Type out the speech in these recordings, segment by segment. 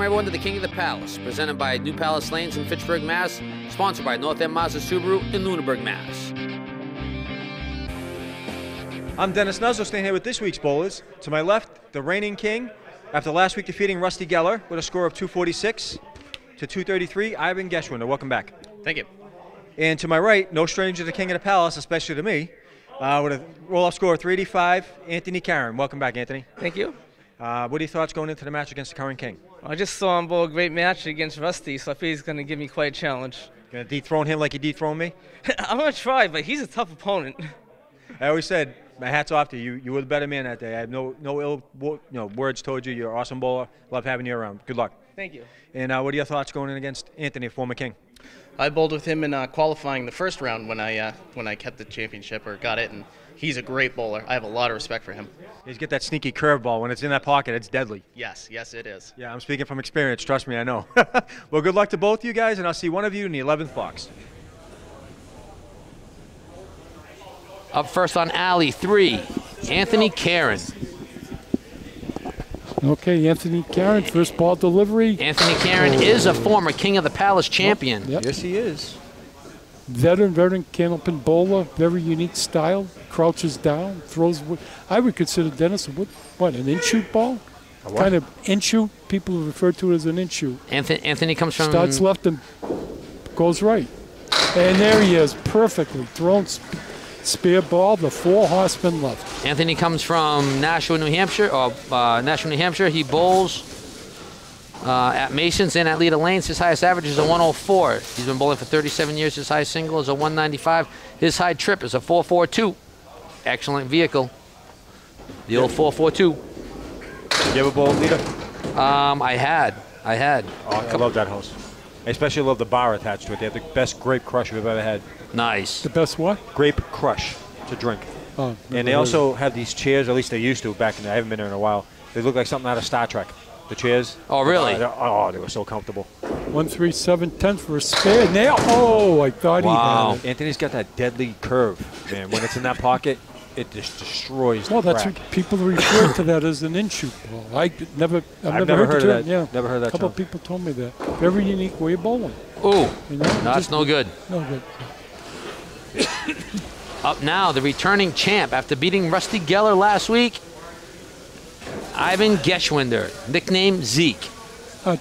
Welcome everyone to the King of the Palace, presented by New Palace Lanes in Fitchburg, Mass., sponsored by North End Mazda Subaru in Lunenburg, Mass. I'm Dennis Nuzzo, staying here with this week's bowlers. To my left, the reigning king, after last week defeating Rusty Geller with a score of 246 to 233, Ivan Geswin. Welcome back. Thank you. And to my right, no stranger to King of the Palace, especially to me, with a roll-off score of 385, Anthony Caron. Welcome back, Anthony. Thank you. What are your thoughts going into the match against the current king? I just saw him bowl a great match against Rusty, so I feel he's going to give me quite a challenge. Going to dethrone him like you dethroned me? I'm going to try, but he's a tough opponent. I always said, my hat's off to you. You were the better man that day. I have no ill words towards you. You're an awesome bowler. Love having you around. Good luck. Thank you. And what are your thoughts going in against Anthony, former king? I bowled with him in qualifying the first round when I kept the championship or got it, and he's a great bowler. I have a lot of respect for him. He's got that sneaky curveball. When it's in that pocket, it's deadly. Yes, yes it is. Yeah, I'm speaking from experience. Trust me, I know. Well, good luck to both you guys, and I'll see one of you in the 11th box. Up first on alley 3, Anthony Caron. Okay, Anthony Caron, first ball delivery. Anthony Caron is a former King of the Palace champion. Yep. Yes, he is. Veteran Candlepin bowler, very unique style, crouches down, throws wood. I would consider Dennis, what, an in-shoot ball? A what? Kind of in-shoot, people refer to it as an in-shoot. Anthony comes from... Starts left and goes right. And there he is, perfectly thrown. Spear ball, the 4 horsemen left. Anthony comes from Nashua, New Hampshire. He bowls at Mason's and at Lita Lanes. His highest average is a 104. He's been bowling for 37 years. His high single is a 195. His high trip is a 442. Excellent vehicle. The old 442. Did you ever bowl at Lita? I had. Oh, I love that house. I especially love the bar attached to it. They have the best grape crush we've ever had. Nice. The best what? Grape crush to drink. Oh, and they also have these chairs, or at least they used to back in the, I haven't been there in a while. They look like something out of Star Trek. The chairs. Oh, really? Oh, they were so comfortable. 137.10 for a spare nail. Oh, I thought he had it. Anthony's got that deadly curve, man. When it's in that pocket, it just destroys the crack. That's what people refer to that as an in-shoot ball. I've never heard of that. Yeah. Never heard that. A couple of people told me that. Very unique way of bowling. Ooh, that's no good. No good. Up now, the returning champ after beating Rusty Geller last week, Ivan Geswinder, nicknamed Zeke.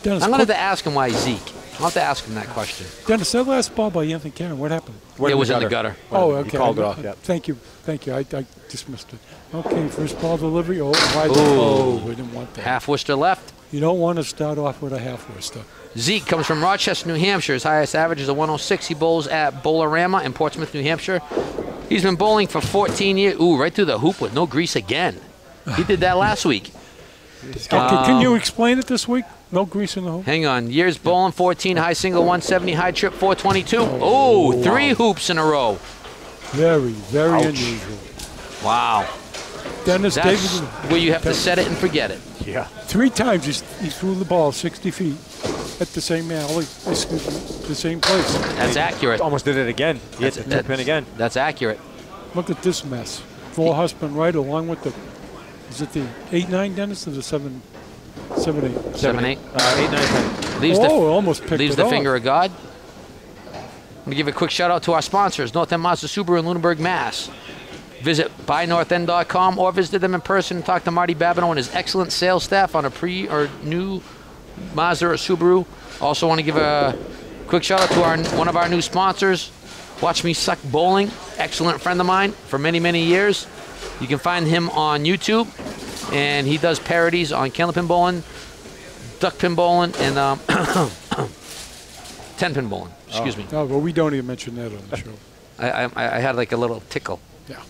Dennis, I'm going to have to ask him why Zeke. I'll have to ask him that question. Dennis, that last ball by Anthony Caron, what happened? It was in the gutter. Oh, okay. He called it off, yeah. Thank you. Thank you. I dismissed it. Okay, first ball delivery. Oh, we didn't want that. Half Worcester left. You don't want to start off with a half Worcester. Zeke comes from Rochester, New Hampshire. His highest average is a 106. He bowls at Bowlerama in Portsmouth, New Hampshire. He's been bowling for 14 years. Ooh, right through the hoop with no grease again. He did that last week. Can you explain it this week? No grease in the hoop? Hang on. Years bowling, 14, high single, 170, high trip, 422. Oh, 3 hoops in a row. Very, very unusual. Wow. Dennis, that's where you have to set it and forget it. Yeah. 3 times he threw the ball 60 feet at the same alley, the same place. That's accurate. Almost did it again. He hit the pin again. That's accurate. Look at this mess. Four husband right along with the, is it the 8-9, Dennis, or the 7-8? 7-8. 8-9. Leaves almost picked it up. Leaves the finger of God. I'm going to give a quick shout out to our sponsors, North End Mazda Subaru in Lunenburg, Mass. Visit buynorthend.com or visit them in person and talk to Marty Babineau and his excellent sales staff on a pre or new Mazda or Subaru. Also want to give a quick shout out to one of our new sponsors, Watch Me Suck Bowling, excellent friend of mine for many, many years. You can find him on YouTube, and he does parodies on candlepin bowling, duckpin bowling, and 10-pin bowling, excuse me. Oh, well, we don't even mention that on the show. I had like a little tickle. Yeah.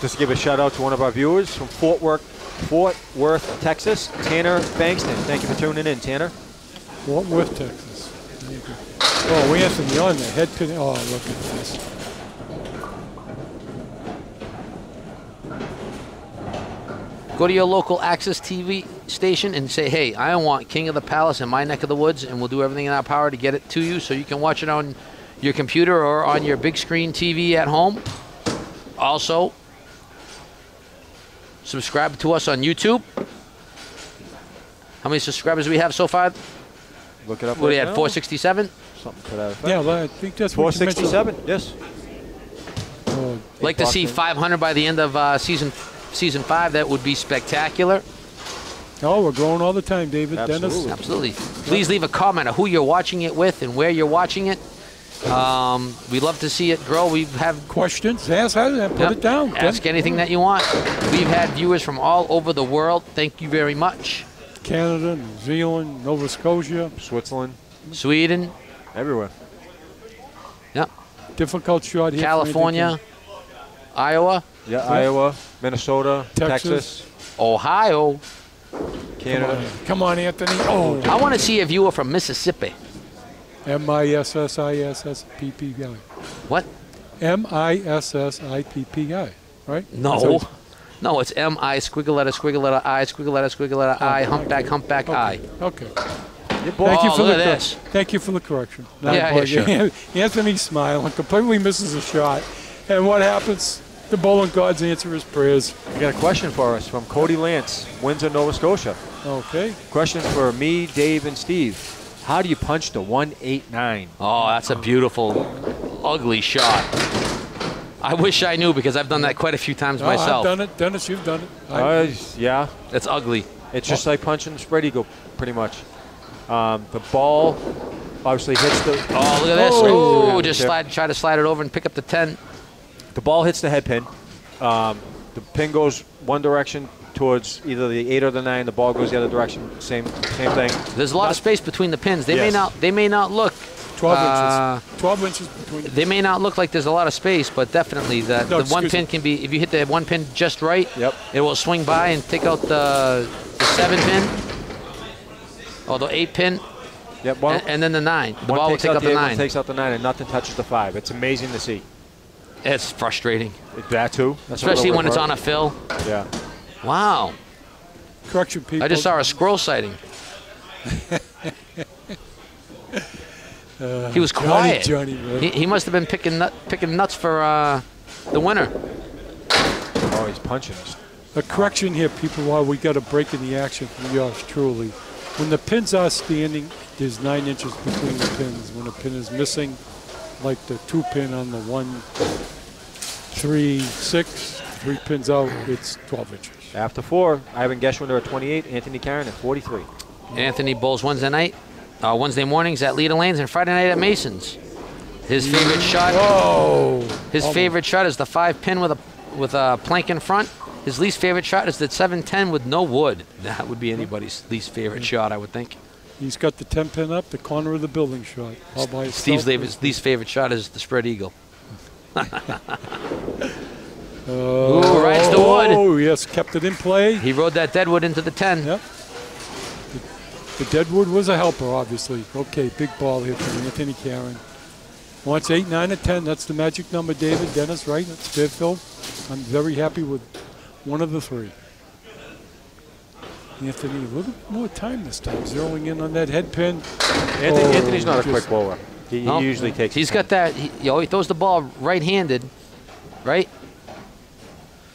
Just give a shout out to one of our viewers from Fort Worth, Texas, Tanner Bankston. Thank you for tuning in, Tanner. Fort Worth, Texas. There you go. Oh, we have some on the head pin. Oh, look at this. Go to your local Access TV station and say, hey, I want King of the Palace in my neck of the woods, and we'll do everything in our power to get it to you so you can watch it on your computer or on your big screen TV at home. Also, subscribe to us on YouTube. How many subscribers do we have so far? Look it up. What do you have? 467? Something to that effect. Yeah, well, I think that's 467. Yes. Like to see 500 by the end of season five. That would be spectacular. Oh, we're growing all the time, David. Absolutely. Dennis. Absolutely. Please leave a comment on who you're watching it with and where you're watching it. We love to see it grow. We have questions. Ask that. Put it down. Ask anything that you want. We've had viewers from all over the world. Thank you very much. Canada, New Zealand, Nova Scotia, Switzerland, Sweden, everywhere. Yep. Difficult shot here. California, Iowa. Yeah, Iowa, Minnesota, Texas, Ohio. Canada. Come on, Anthony. Oh, I want to see a viewer from Mississippi. M-I-S-S-I-S-S-P-P-I. What? M-I-S-S-I-P-P-I, right? No. No, it's M-I, squiggle letter, squiggle letter, I, squiggle letter, squiggle letter, I, humpback, humpback, I. Okay. Thank you for the correction. Yeah, sure. Anthony's smiling, completely misses a shot. And what happens? The bowling gods answer his prayers. I got a question for us from Cody Lance, Windsor, Nova Scotia. Okay. Question for me, Dave, and Steve. How do you punch the 189? Oh, that's a beautiful, ugly shot. I wish I knew because I've done that quite a few times myself. I've done it. Dennis, you've done it. Yeah. It's ugly. It's just like punching spread eagle, pretty much. The ball obviously hits the... Oh, look at this. Oh, just try to slide it over and pick up the 10. The ball hits the head pin. The pin goes one direction towards either the 8 or the 9. The ball goes the other direction. Same thing. There's a lot of space between the pins. They may not look 12 inches. 12 inches between. They may not look like there's a lot of space, but definitely the one pin can be. If you hit the one pin just right, it will swing by and take out the 7 pin or the 8 pin. Yep. And then the 9. The ball will take out the 9. One takes out the 9, and nothing touches the 5. It's amazing to see. It's frustrating. That too. That's especially when it's on a fill. Yeah. Wow. Correction, people. I just saw a squirrel sighting. He was quiet. Johnny, he must have been picking nuts for the winner. Oh, he's punching us. A correction here, people, while we got a break in the action from yours truly. When the pins are standing, there's 9 inches between the pins. When a pin is missing, like the 2 pin on the 1, 3, 6, 3 pins out, it's 12 inches. After 4, Ivan Geswin at 28, Anthony Caron at 43. Anthony bowls Wednesday mornings at Lita Lanes and Friday night at Mason's. His favorite shot. Whoa. His favorite shot is the 5 pin with a plank in front. His least favorite shot is the 7-10 with no wood. That would be anybody's least favorite shot, I would think. He's got the 10 pin up, the corner of the building shot. Steve's least favorite shot is the spread eagle. Ooh, rides the wood. Oh, yes, kept it in play. He rode that deadwood into the 10. Yep. The deadwood was a helper, obviously. Okay, big ball here from Anthony Caron. Wants 8, 9, and 10. That's the magic number, David, Dennis, right? That's Fairfield. I'm very happy with one of the 3. Anthony, a little more time this time, zeroing in on that head pin. Anthony's not a quick bowler. He usually takes. He's got that. He throws the ball right-handed, right?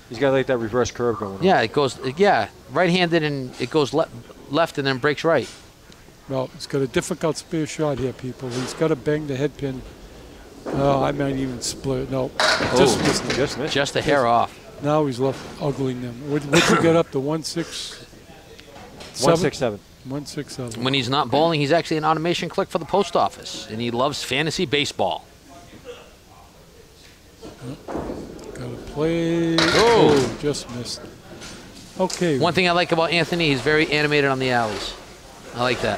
He's got like that reverse curve going on. Yeah, it goes. Yeah, right-handed and it goes left and then breaks right. Well, he's got a difficult spear shot here, people. He's got to bang the head pin. Oh, I might even split. No, just a hair off. Now he's left ogling them. What'd you get up to 1-6? 167. 167. When he's not bowling, he's actually an automation clerk for the post office, and he loves fantasy baseball. Got a play. Oh, just missed. Okay. One thing I like about Anthony, he's very animated on the alleys. I like that.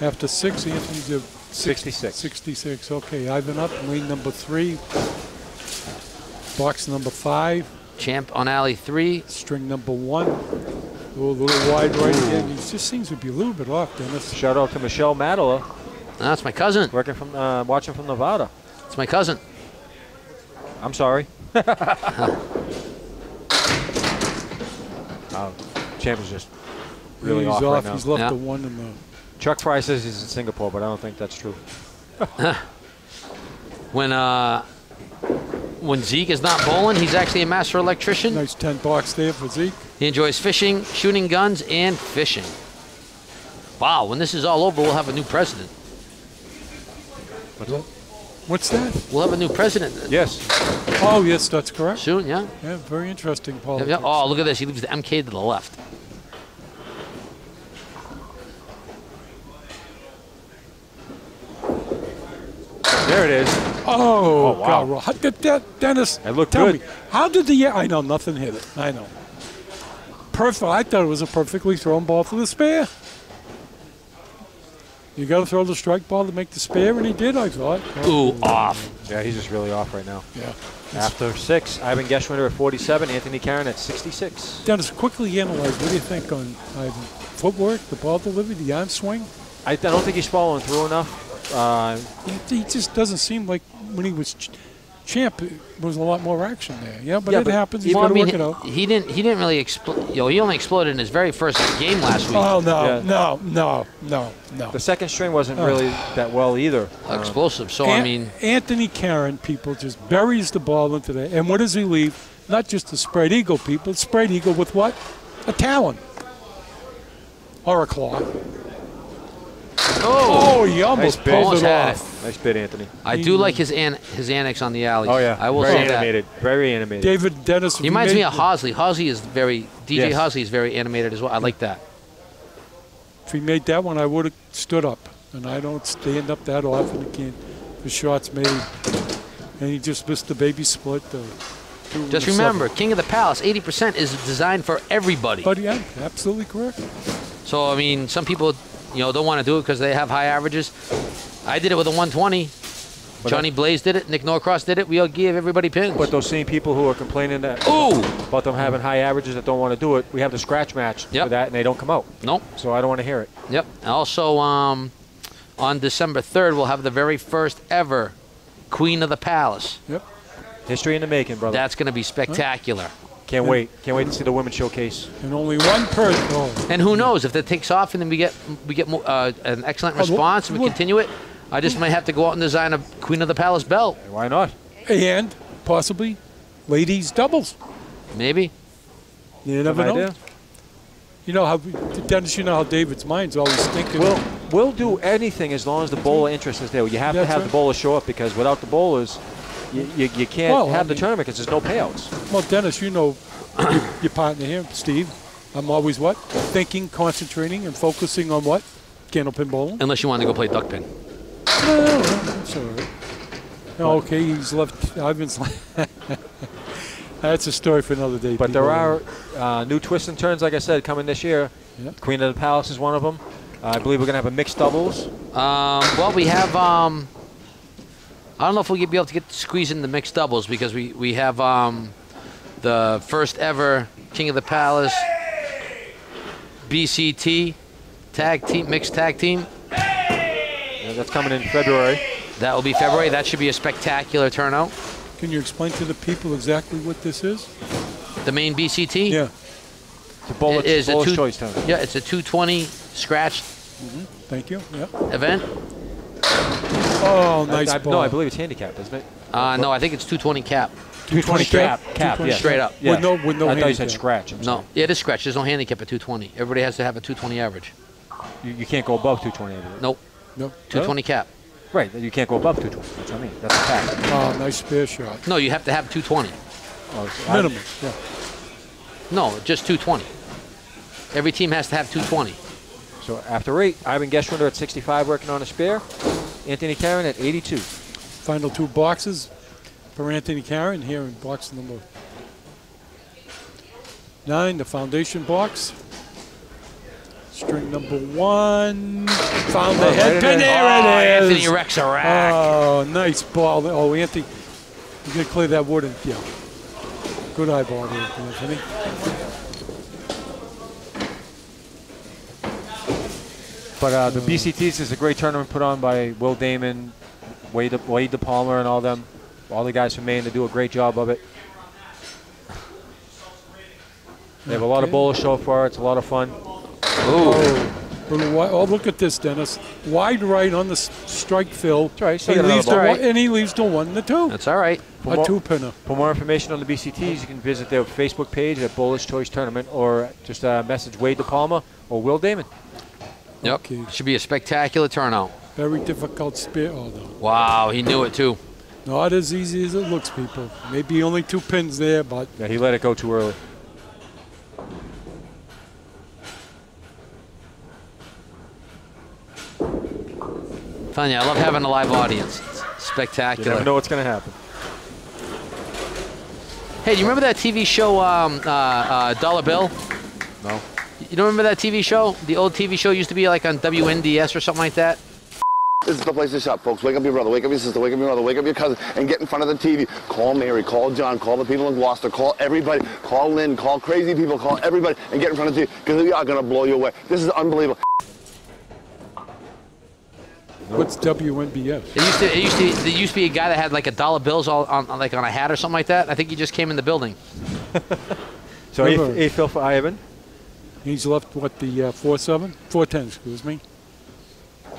After 6, Anthony's a 66. 66. Okay, Ivan up, lane number 3, box number 5. Champ on alley 3. String number 1. A little wide right again. He just seems to be a little bit off, Dennis. Shout out to Michelle Madela. That's my cousin. Watching from Nevada. It's my cousin. I'm sorry. Champ is just really off right now. He's left the 1 in the... Chuck Fry says he's in Singapore, but I don't think that's true. When Zeke is not bowling, he's actually a master electrician. Nice 10 box there for Zeke. He enjoys fishing, shooting guns, and fishing. Wow, when this is all over, we'll have a new president. What's that? We'll have a new president. Yes. Oh, yes, that's correct. Soon, yeah. Yeah, very interesting politics. Yeah, oh, look at this. He leaves the MK to the left. There it is. Oh, oh wow. God. How did that, Dennis, that looked tell good. Me, how did the, I know, nothing hit it. I know. Perfect. I thought it was a perfectly thrown ball for the spare. You got to throw the strike ball to make the spare, and he did, I thought. Ooh, off. Yeah, he's just really off right now. Yeah. After six, Ivan Geswin at 47, Anthony Caron at 66. Dennis, quickly analyze. What do you think on Ivan? Footwork, the ball delivery, the arm swing? I don't think he's following through enough. He just doesn't seem like when he was champ, there was a lot more action there. Yeah, but yeah, it but happens. He's got to work it out. He didn't really explode. You know, he only exploded in his very first game last week. Oh, no, yeah. No. The second string wasn't really that well either. Explosive. So, I mean. Anthony Caron, people, just buries the ball into there. And what does he leave? Not just the spread eagle, people. Spread eagle with what? A talon. Or a claw. Oh, he almost pulled it off. Nice bit, Anthony. I do like his annex on the alley. Oh, yeah. I will say that. Very animated. David Dennis. He reminds me of Hosley. Hosley is very, DJ Hosley is very animated as well. I like that. If he made that one, I would have stood up. And I don't stand up that often again. The shot's made. And he just missed the baby split, though. Just remember, King of the Palace, 80% is designed for everybody. But yeah, absolutely correct. So, I mean, some people... You know, don't want to do it because they have high averages. I did it with a 120. But Johnny Blaze did it. Nick Norcross did it. We all give everybody pins. But those same people who are complaining that about them having high averages that don't want to do it, we have the scratch match for that, and they don't come out. Nope. So I don't want to hear it. Yep. Also, on December 3rd, we'll have the very first ever Queen of the Palace. Yep. History in the making, brother. That's going to be spectacular. Huh? Can't wait. Can't wait to see the women's showcase. And only one person. Oh. And who knows if that takes off and then we get an excellent response and we continue it. I just might have to go out and design a Queen of the Palace belt. Why not? And possibly ladies doubles. Maybe. You never know. You know how, Dennis, you know how David's mind's always thinking. We'll do anything as long as the bowler interest is there. You have to have the bowler show up because without the bowlers, you can't have the tournament because there's no payouts. Well, Dennis, you know your partner here, Steve. I'm always what? Thinking, concentrating, and focusing on what? Candlepin bowling. Unless you want to go play duck pin. No, that's all right. Okay, he's left. Ivan's left. That's a story for another day. But there are new twists and turns, like I said, coming this year. Yep. Queen of the Palace is one of them. I believe we're going to have a mixed doubles. Well, we have... I don't know if we'll be able to squeeze in the mixed doubles because we have the first ever King of the Palace BCT tag team, mixed tag team. Yeah, that's coming in February. That will be February. That should be a spectacular turnout. Can you explain to the people exactly what this is? The main BCT? Yeah. The bowler's choice tournament. Yeah, it's a 220 scratch. Thank you. Yeah. Event. Oh, nice ball. No, I believe it's handicapped, isn't it? No, I think it's 220 cap. 220 cap. Cap, yeah. Straight up. Yeah. With no handicap. I thought you said scratch. No, yeah, it is scratch. There's no handicap at 220. Everybody has to have a 220 average. You can't go above 220 average. Nope. Nope. 220 cap. Right, you can't go above 220. That's what I mean. That's a cap. Oh, nice spare shot. No, you have to have 220. Oh, minimum. Yeah. No, just 220. Every team has to have 220. So after 8, Ivan Geswinder at 65 working on a spare. Anthony Caron at 82. Final two boxes for Anthony Caron here in box number 9, the foundation box. String number 1. Found the head pin. There it is. Anthony wrecks a rack. Oh, nice ball. Oh, Anthony. You're going to clear that wood. Yeah. Good eyeball there, Anthony. But the BCTs is a great tournament put on by Will Damon, Wade DePalmer, and all them. All the guys from Maine, they do a great job of it. They have a lot of bowlers show for it. It's a lot of fun. Ooh. Oh, look at this, Dennis. Wide right on the strike fill. That's right. He leaves the one, and he leaves the one and the two. That's all right. A two-pinner. For more information on the BCTs, you can visit their Facebook page at Bowler's Choice Tournament, or just message Wade DePalmer or Will Damon. Yep. Okay. Should be a spectacular turnout. Very difficult spear. Oh, no. Wow, he knew it, too. Not as easy as it looks, people. Maybe only two pins there, but... Yeah, he let it go too early. Tanya, I love having a live audience. It's spectacular. You never know what's going to happen. Hey, do you remember that TV show, Dollar Bill? No. You don't remember that TV show? The old TV show used to be like on WNDS or something like that? This is the place to shop, folks. Wake up your brother, wake up your sister, wake up your mother, wake up your cousin, and get in front of the TV. Call Mary, call John, call the people in Gloucester, call everybody, call Lynn, call crazy people, call everybody, and get in front of the TV, because we are going to blow you away. This is unbelievable. What's WNBF? There used to be a guy that had like a dollar bills all on like on a hat or something like that. I think he just came in the building. So he fell for Ivan. He's left what, the 4-7, 4-10, excuse me.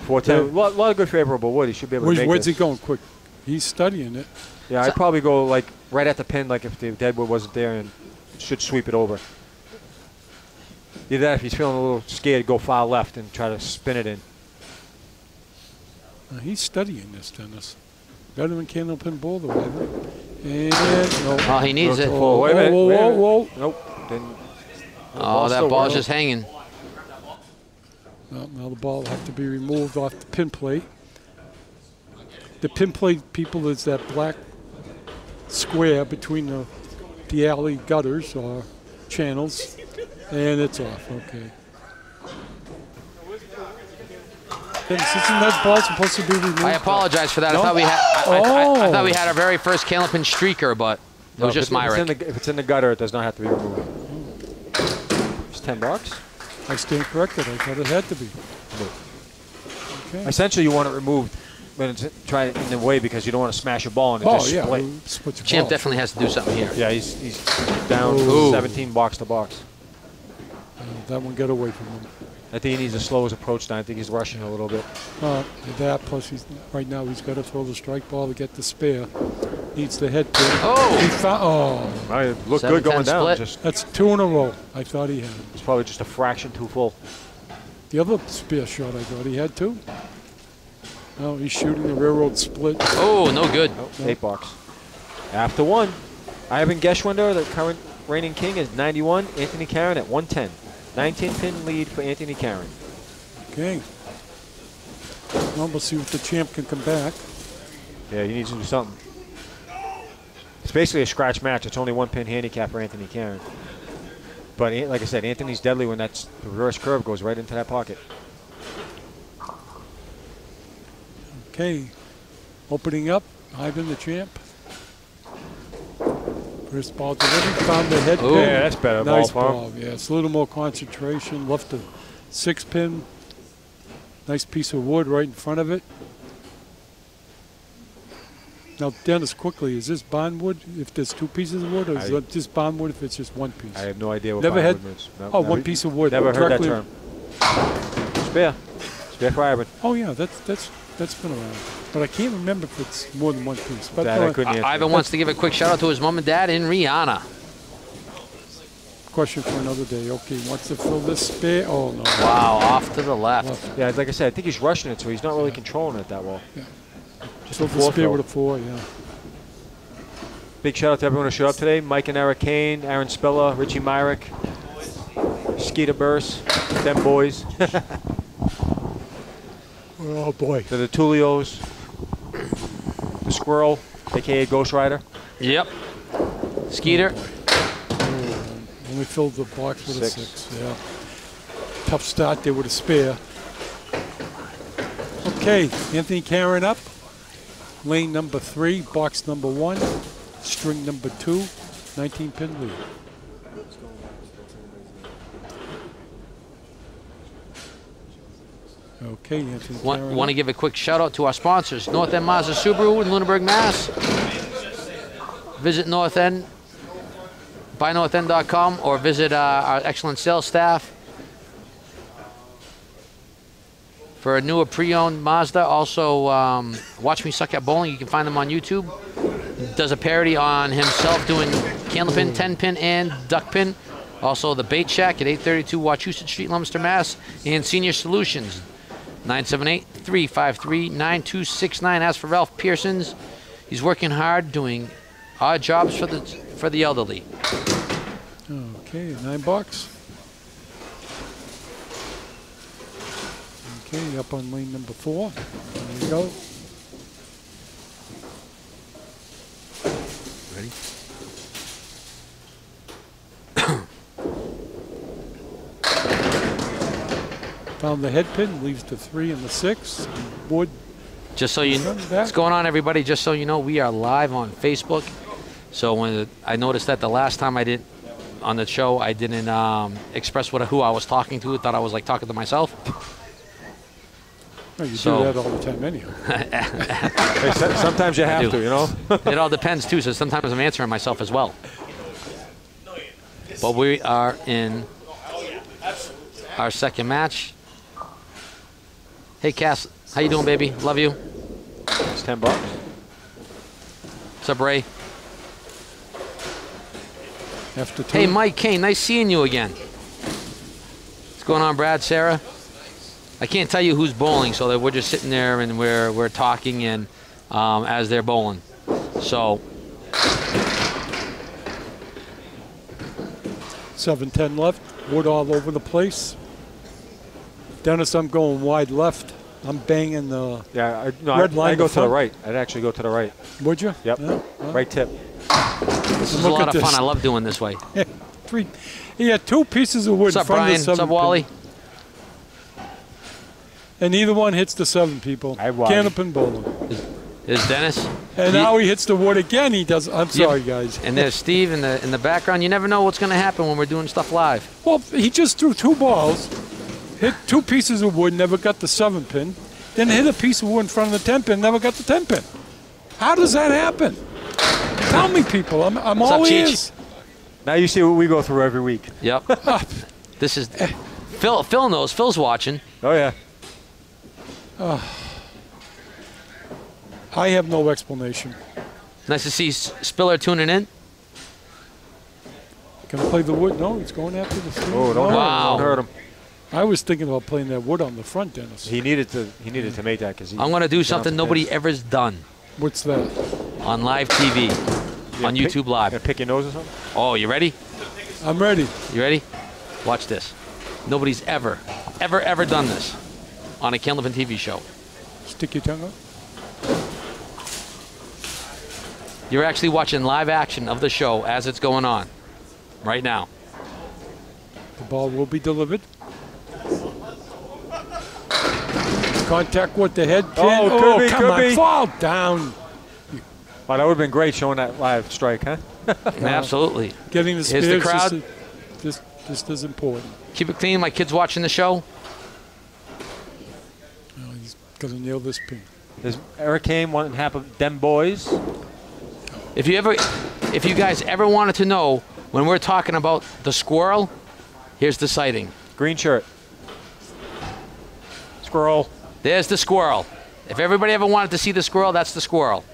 4-10. A lot of good favorable wood. He should be able to make Where's he going? Quick. He's studying it. Yeah, so I'd probably go like right at the pin, like if the deadwood wasn't there, and should sweep it over. Either that, if he's feeling a little scared, go far left and try to spin it in. He's studying this, Dennis. Better than Candlepin Boulder, I think. And no. Oh, he needs it. Oh, wait a minute. Whoa. Nope. Didn't. Oh, that ball's just hanging. Now the ball will have to be removed off the pin plate. The pin plate, people, is that black square between the alley gutters or channels. And it's off. Okay. Isn't that ball supposed to be removed? I apologize for that. No? I thought we had our very first Candlepin streaker, but it was just my right. If it's in the gutter, it does not have to be removed. It's $10. I stand corrected. I thought it had to be. Okay. Essentially, you want it removed when it's try it in the way, because you don't want to smash a ball and split. Champ definitely has to do something here. Yeah, he's down 17 box to box. That one got away from him. I think he needs the slowest approach now. I think he's rushing a little bit. That, plus he's, right now he's got to throw the strike ball to get the spare. Needs the head pin. Oh! It looked good going down. That's two in a row. I thought he had. It's probably just a fraction too full. The other spear shot, I thought he had too. No, he's shooting the railroad split. Oh, no good. Oh, no. $8. After one, Ivan Geswin, the current reigning king, is 91. Anthony Caron at 110. 19-pin lead for Anthony Caron. Okay. Well, we'll see if the champ can come back. Yeah, he needs to do something. It's basically a scratch match. It's only 1-pin handicap for Anthony Caron. But like I said, Anthony's deadly when that reverse curve goes right into that pocket. Okay. Opening up, Ivan the champ. First ball delivered, found the head pin. Yeah, that's better. Nice ball. Yeah, it's a little more concentration. Left the 6-pin. Nice piece of wood right in front of it. Now, Dennis, quickly, is this bondwood if there's two pieces of wood, or is it just bondwood if it's just one piece? I have no idea what bondwood means. One piece of wood. Never heard that term. Spare. Spare for Ivan. Oh, yeah, that's been around. But I can't remember if it's more than one piece. But Ivan wants to give a quick shout out to his mom and dad in Rihanna. Question for another day. Okay, wants to fill this spare. Oh, no. Wow, off to the left. Yeah, like I said, I think he's rushing it, so he's not really controlling it that well. Yeah. Just fill the spare with a 4, yeah. Big shout out to everyone who showed up today. Mike and Eric Kane, Aaron Spiller, Richie Myrick, Skeeter Burse, them boys. Oh, boy. To the Tulios, the Squirrel, a.k.a. Ghost Rider. Yep. Skeeter. And we filled the box with a 6. Yeah. Tough start there with a spare. Okay, Anthony Caron up. Lane number 3, box number 1, string number 2, 19-pin lead. Okay, want to give a quick shout out to our sponsors, North End Mazda Subaru in Lunenburg, Mass. Visit North End, buynorthend.com, or visit our excellent sales staff. for a newer pre-owned Mazda. Also, Watch Me Suck at Bowling. You can find him on YouTube. Does a parody on himself doing Candlepin, 10-pin, and duckpin. Also, the Bait Shack at 832 Wachusett Street, Leominster, Mass. And Senior Solutions, 978-353-9269. As for Ralph Pearson's, he's working hard doing odd jobs for the elderly. Okay, $9. Okay, up on lane number 4. There you go. Ready? Found the head pin, leaves the 3 and the 6. Board. Just so you know what's going on, everybody, just so you know, we are live on Facebook. So when I noticed that the last time I did on the show, I didn't express who I was talking to. I thought I was like talking to myself. Well, you do that all the time anyhow. Hey, sometimes you have to, you know? It all depends too, so sometimes I'm answering myself as well. But we are in our second match. Hey, Cass, how you doing, baby? Love you. It's $10. What's up, Ray? After two. Hey, Mike Kane, nice seeing you again. What's going on, Brad, Sarah? I can't tell you who's bowling, so that we're just sitting there and we're talking and as they're bowling. So 7-10 left. Wood all over the place. Dennis, I'm going wide left. I'm banging the red line. I go to the right. I'd actually go to the right. Would you? Yep. Yeah. Right tip. This is a lot of fun. I love doing this way. He had 2 pieces of wood. What's up, Brian? What's up, Wally? And neither one hits the 7, people. Candlepin bowling. There's Dennis. And now he hits the wood again. He does. I'm sorry, guys. And there's Steve in the background. You never know what's going to happen when we're doing stuff live. Well, he just threw 2 balls, hit 2 pieces of wood, never got the 7-pin, then hit a piece of wood in front of the 10-pin, never got the 10-pin. How does that happen? Tell me, people. I'm all ears. Now you see what we go through every week. Yep. This is Phil knows. Phil's watching. Oh yeah. I have no explanation. Nice to see Spiller tuning in. Can I play the wood? No, it's going after the screen. Oh, don't hurt him. I was thinking about playing that wood on the front, Dennis. He needed to make that because I'm going to do something nobody ever's done. What's that? On live TV, on YouTube Live. You pick your nose or something? Oh, you ready? I'm ready. You ready? Watch this. Nobody's ever done this on a Candlepin TV show. Stick your tongue up. You're actually watching live action of the show as it's going on right now. The ball will be delivered. Contact with the head pin. Oh, come on, fall down. Wow, that would have been great showing that live strike, huh? Absolutely. Getting the spears. Here's the crowd. Just as important. Keep it clean. My kid's watching the show. Oh, he's going to nail this pin. There's Eric Kane, one half of them boys. If you guys ever wanted to know when we're talking about the squirrel, here's the sighting. Green shirt. Squirrel. There's the squirrel. If everybody ever wanted to see the squirrel, that's the squirrel.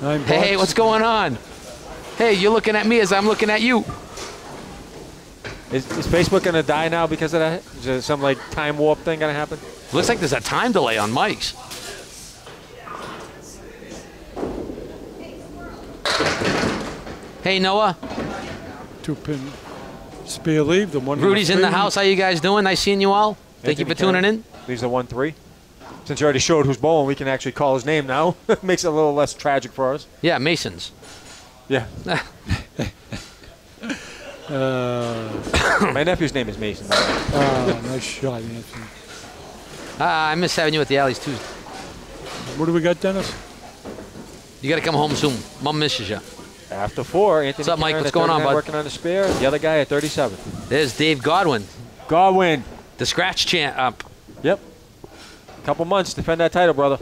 Hey, what's going on? Hey, you're looking at me as I'm looking at you. Is Facebook going to die now because of that? Is there some like time warp thing going to happen? Looks like there's a time delay on mics. Hey, Noah. 2-pin spear leave. The one. Rudy's in the house. How you guys doing? Nice seeing you all. Thank you for tuning in. Leaves the 1-3. Since you already showed who's bowling, we can actually call his name now. Makes it a little less tragic for us. Yeah, Mason's. Yeah. My nephew's name is Mason. Oh, nice shot, Anthony. I miss having you at the alleys, too. What do we got, Dennis? You got to come home soon. Mom misses you. After 4, Anthony. What's up, Mike? What's going on, bud? Working on the spare. The other guy at 37. There's Dave Godwin. The scratch champ up. Yep. Couple months, defend that title, brother.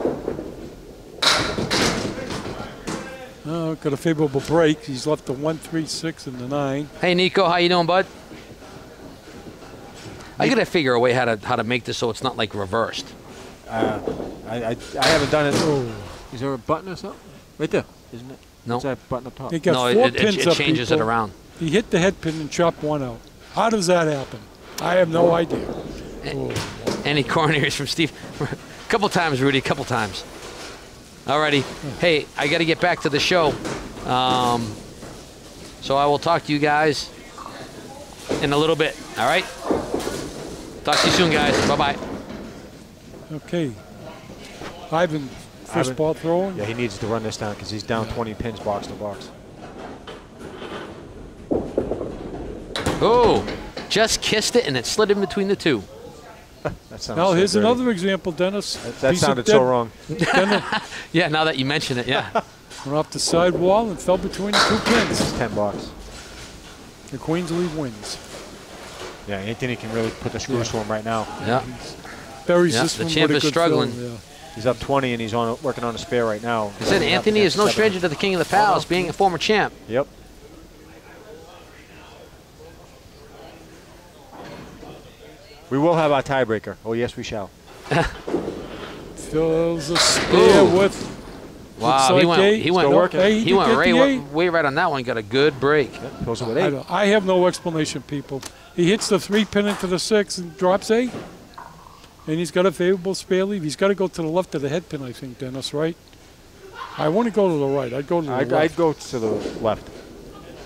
Oh, got a favorable break. He's left the 1, 3, 6, and the 9. Hey, Nico, how you doing, bud? I gotta figure a way how to make this so it's not like reversed. I haven't done it. Oh. Is there a button or something? Right there, isn't it? No. Is that button up top? No, it changes it around. He hit the head pin and chopped one out. How does that happen? I have no idea. Any corners from Steve? Couple times, Rudy, couple times. Alrighty. Hey, I got to get back to the show. So I will talk to you guys in a little bit. All right? Talk to you soon, guys. Bye-bye. Okay. Ivan, first ball throwing? Yeah, he needs to run this down because he's down 20 pins box to box. Oh, just kissed it and it slid in between the two. Now, here's another example, Dennis. That sounded so wrong. Yeah, now that you mention it, yeah. Went off the side wall and fell between the two pins. It's 10 blocks. The Queensley wins. Yeah, Anthony can really put the screws to him right now. Yeah. Buries this one. The champ is struggling. Yeah. He's up 20 and he's working on a spare right now. He said Anthony is no stranger to the King of the Palace, being a former champ. Yep. We will have our tiebreaker. Oh, yes, we shall. Fills a spear with. Wow, he went way right on that one. Got a good break. Yep, goes with eight. I have no explanation, people. He hits the 3-pin into the 6 and drops 8. And he's got a favorable spare leave. He's got to go to the left of the head pin, I think, Dennis, right? I want to go to the right. I'd go to the left. I'd go to the left.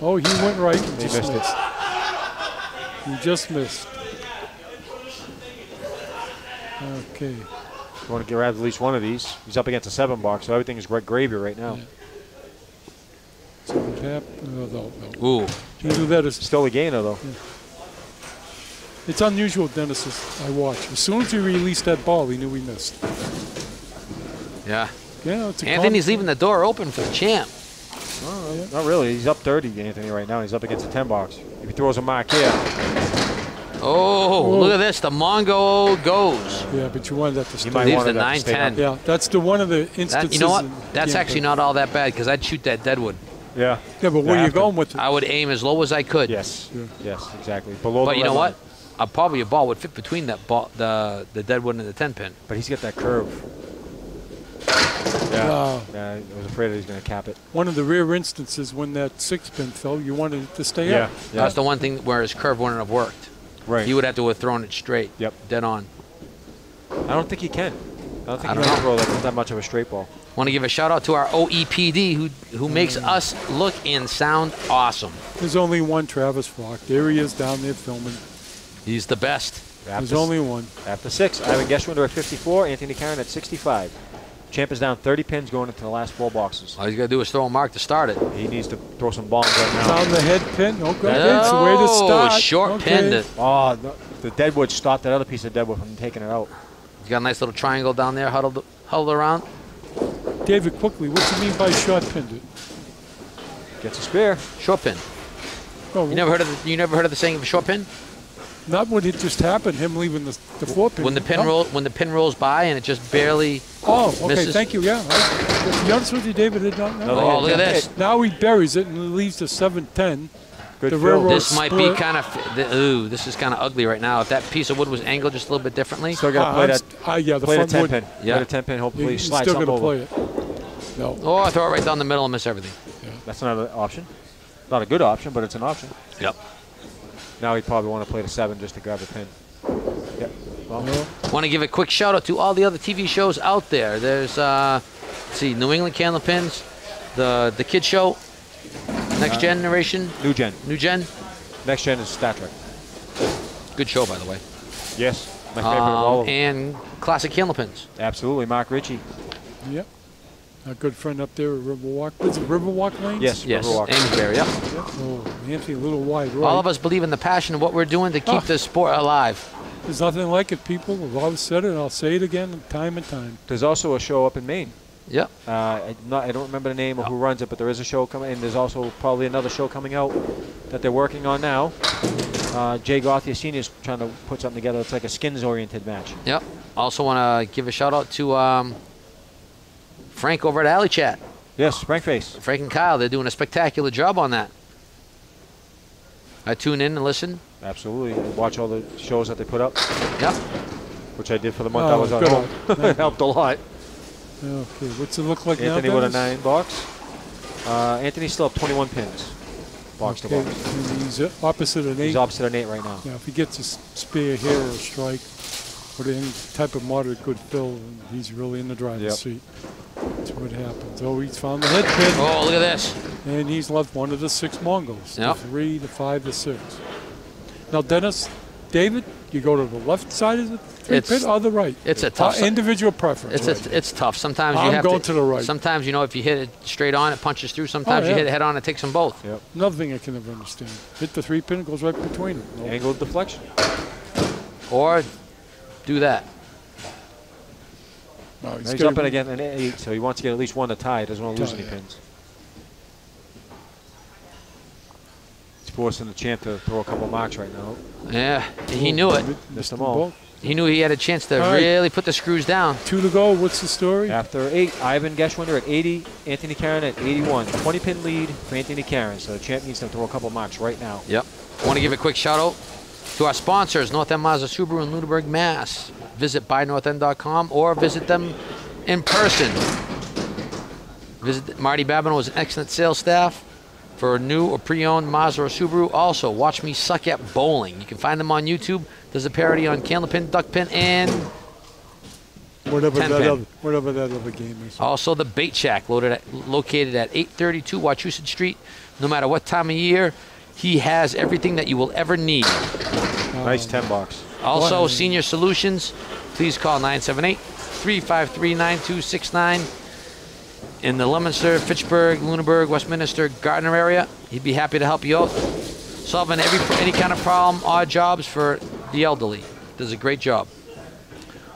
Oh, he went right. He missed it. He just missed. Okay. You want to grab at least one of these. He's up against a 7 box, so everything is gravy right now. Yeah. No. Ooh. He knew that. Still a gainer, though. Yeah. It's unusual, Dennis, as I watch. As soon as he released that ball, he knew he missed. Yeah. Yeah. It's Anthony's leaving the door open for the champ. Oh, yeah. Not really. He's up 30, Anthony, right now. He's up against a 10 box. If he throws a mark here. Oh, look at this. The Mongo goes. Yeah, but you wanted that to stay. He leaves the 9-10. Yeah, that's one of the instances. You know what? That's actually not all that bad because I'd shoot that deadwood. Yeah. Yeah, but where are you going with it? I would aim as low as I could. Yes. Yeah. Yes, exactly. Below. But you know what? Probably a ball would fit between that ball, the deadwood and the 10-pin. But he's got that curve. Yeah. Yeah, I was afraid he was going to cap it. One of the rare instances when that 6-pin fell, you wanted it to stay up. Yeah. That's the one thing where his curve wouldn't have worked. Right. He would have to have thrown it straight. Yep. Dead on. I don't think he can. I don't think he can throw that much of a straight ball. Want to give a shout out to our OEPD who makes us look and sound awesome. There's only one Travis Flock. There he is down there filming. He's the best. There's only one. After 6, Ivan Geswin at 54, Anthony Caron at 65. Champ is down 30 pins going into the last 4 boxes. All he's got to do is throw a mark to start it. He needs to throw some bombs right now. Down the head pin. Okay. That's the way to start. Short pin. Oh, the deadwood stopped that other piece of deadwood from taking it out. He's got a nice little triangle down there huddled around. David, quickly, what do you mean by short pin, dude? Gets a spear. Short pin. Oh, you never heard of the saying of a short pin? Not when it just happened, him leaving the 4-pin. When the pin rolls by and it just barely misses. Thank you, yeah. To be honest with you, David did not know. Oh, look at this. Now he buries it and leaves the 7-10. Good fill. This might be kind of, ooh, this is kind of ugly right now. If that piece of wood was angled just a little bit differently. Still got to play that. Yeah, the 10-pin. Yeah, the 10-pin, hopefully you slides still gonna play it. No. Oh, I throw it right down the middle and miss everything. Yeah. That's another option. Not a good option, but it's an option. Yep. Now he'd probably want to play the 7 just to grab a pin. Yep. Well, want to give a quick shout out to all the other TV shows out there. There's, let's see, New England Candlepins, the Kid Show, Next Generation. New Gen. New Gen. Next Gen is Star Trek. Good show, by the way. Yes, my favorite of all of them. And Classic Candlepins. Absolutely, Mark Ritchie. Yep. A good friend up there at Riverwalk. Is it Riverwalk Lanes? Yes, Riverwalk. Amesbury, yep. Oh, Nancy, a little wide right. All of us believe in the passion of what we're doing to keep this sport alive. There's nothing like it, people. I've always said it, and I'll say it again time and time. There's also a show up in Maine. Yep. I don't remember the name of who runs it, but there is a show coming, and there's also probably another show coming out that they're working on now. Jay Gauthier Sr. is trying to put something together. It's like a skins-oriented match. Yep. Also want to give a shout-out to... Frank over at Alley Chat. Yes, Frank Face. Frank and Kyle, they're doing a spectacular job on that. I tune in and listen. Absolutely. Watch all the shows that they put up. Yeah. Which I did for the month I was on home. It helped a lot. Okay, what's it look like Anthony now, with a 9 box. Anthony's still up 21 pins. Box to box. He's opposite an 8. He's opposite an 8 right now. Yeah, if he gets a spear here or a strike, or any type of moderate good fill, he's really in the driving seat. That's what happens. Oh, he's found the head pin. Oh, look at this. And he's left one of the 6 Mongols. Yep. The 3, the 5, the 6. Now, Dennis, David, you go to the left side of the 3 pin or the right? It's a tough individual preference. It's tough. Sometimes you have to. I'm going to the right. Sometimes, you know, if you hit it straight on, it punches through. Sometimes you hit it head on, it takes them both. Yep. Another thing I can never understand. Hit the 3 pin, it goes right between them. No. Angled deflection. Or do that. No, he's up and again an 8, so he wants to get at least one to tie. He doesn't want to lose any pins. Forcing the champ to throw a couple marks right now. Yeah, he knew it. Missed them all. He knew he had a chance to really put the screws down. 2 to go. What's the story? After 8, Ivan Geswinder at 80, Anthony Caron at 81. 20-pin lead for Anthony Caron. So the champ needs to throw a couple marks right now. Yep. I want to give a quick shout-out to our sponsors, North End Mazda Subaru in Lunenburg, Mass. Visit buynorthend.com or visit them in person. Visit Marty Babineau is an excellent sales staff for a new or pre-owned Mazda or Subaru. Also, Watch Me Suck at Bowling. You can find them on YouTube. There's a parody on Candlepin, Duckpin, and whatever that other game is. Also, the Bait Shack, located at 832 Wachusett Street. No matter what time of year, he has everything that you will ever need. Nice 10 box. Also, Senior Solutions. Please call 978-353-9269. In the Leominster, Fitchburg, Lunenburg, Westminster, Gardner area. He'd be happy to help you out. Solving any kind of problem, odd jobs for the elderly. Does a great job.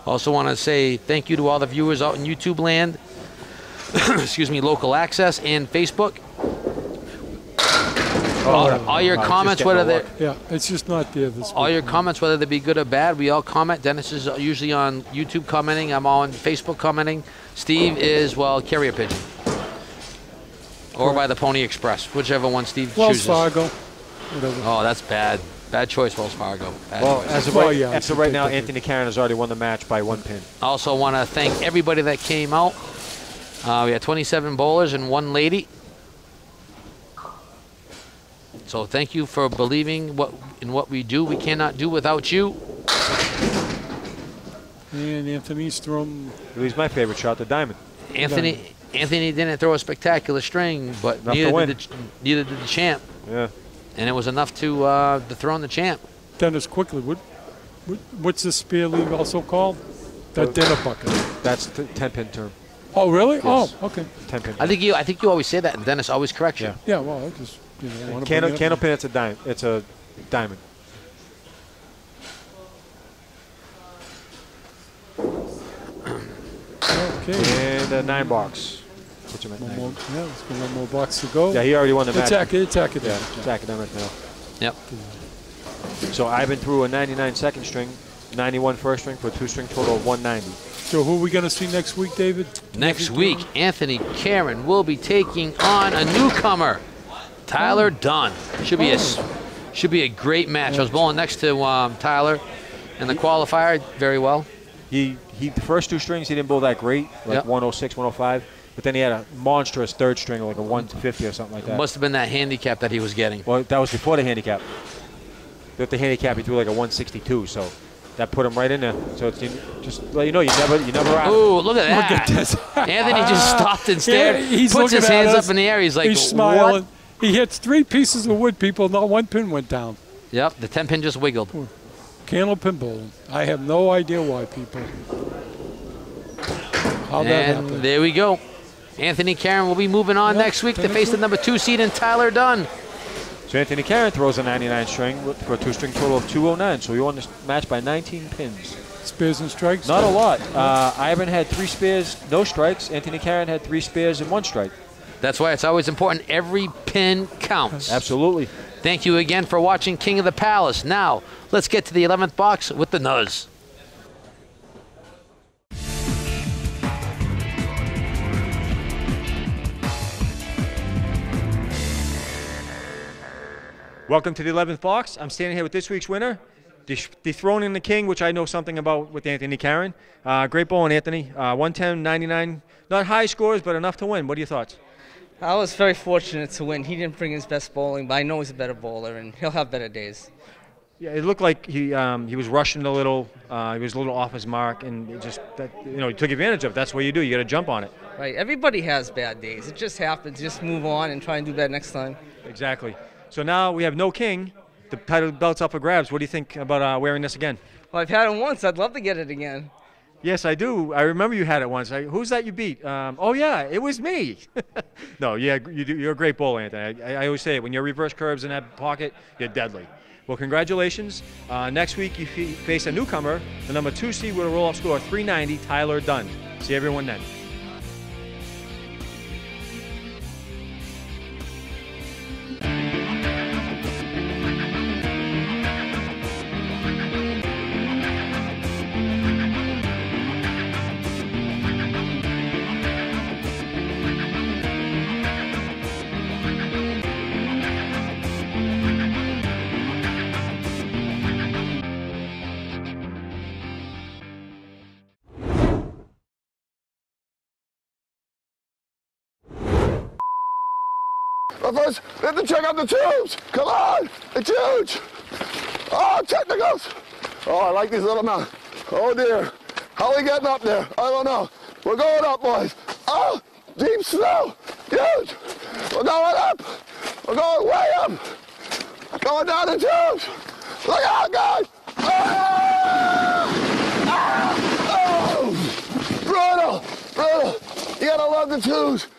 Also want to say thank you to all the viewers out in YouTube land. Excuse me, local access and Facebook. All your comments, whether they it's just not there. All your comments, whether they be good or bad, we all comment. Dennis is usually on YouTube commenting. I'm on Facebook commenting. Steve is carrier pigeon, or by the Pony Express, whichever one Steve chooses. Wells Fargo. Whatever. Oh, that's bad. Bad choice, Wells Fargo. As of right now, Anthony Caron has already won the match by 1 pin. Also, want to thank everybody that came out. We had 27 bowlers and 1 lady. So thank you for believing in what we do. We cannot do without you. And Anthony's thrown. It was my favorite shot, the diamond. Anthony didn't throw a spectacular string, but neither did the champ. Yeah. And it was enough to dethrone the champ. Dennis, quickly, what's the spear league also called? The dinner bucket. That's the 10-pin term. Oh, really? Yes. Oh, okay. 10-pin. I think you always say that, and Dennis always corrects you. Yeah. Well, I just. You know, Candlepin, it's a diamond. It's a diamond. Okay. And a 9 box. What's your name? Yeah, let's go 1 more box to go. Yeah, he already won the match. Attack it. Yeah, attack it right now. Yep. So Ivan threw a 99 second string, 91 first string for a 2-string total of 190. So who are we going to see next week, David? Next week, Anthony Caron will be taking on a newcomer, Tyler Dunn. Should be a great match. I was bowling next to Tyler in the qualifier very well. The first 2 strings he didn't bowl that great, like 106, 105, but then he had a monstrous 3rd string, like a 150 or something like that. It must have been that handicap that he was getting. Well, that was before the handicap. With the handicap, he threw like a 162, so that put him right in there. So it's just let you know you never out. Ooh, look at that! Anthony just stopped and stared. He puts his hands up in the air. He's like, he's smiling. What? He hits 3 pieces of wood, people. Not 1 pin went down. Yep, the 10 pin just wiggled. Candlepin bowling. I have no idea why, people. How that happened. There we go. Anthony Caron will be moving on next week to face the number 2 seed in Tyler Dunn. So Anthony Caron throws a 99 string for a 2-string total of 209. So he won this match by 19 pins. Spears and strikes? Not a lot. Ivan had 3 spears, no strikes. Anthony Caron had 3 spears and 1 strike. That's why it's always important. Every pin counts. Absolutely. Thank you again for watching King of the Palace. Now, let's get to the 11th box with the Nuz. Welcome to the 11th box. I'm standing here with this week's winner, dethroning the king, which I know something about, with Anthony Caron. Great bowling, Anthony. 110, 99. Not high scores, but enough to win. What are your thoughts? I was very fortunate to win. He didn't bring his best bowling, but I know he's a better bowler, and he'll have better days. Yeah, it looked like he was rushing a little. He was a little off his mark, and just that, you know, he took advantage of it. That's what you do. You got to jump on it. Right. Everybody has bad days. It just happens. Just move on and try and do better next time. Exactly. So now we have no king. The title belt's up for grabs. What do you think about wearing this again? Well, I've had it once. I'd love to get it again. Yes, I do. I remember you had it once. Who's that you beat? Oh, yeah, it was me. No, yeah, you're a great bowler, Anthony. I always say it. When your reverse curves in that pocket, you're deadly. Well, congratulations. Next week, you face a newcomer, the number 2 seed with a roll-off score of 390, Tyler Dunn. See everyone then. First, we have to check out the tubes. Come on, it's huge. Oh, technicals. Oh, I like these little mountains. Oh dear, how are we getting up there? I don't know. We're going up, boys. Oh, deep snow, huge. We're going up. We're going way up. Going down the tubes. Look out, guys. Ah! Ah! Oh, brutal, brutal. You gotta love the tubes.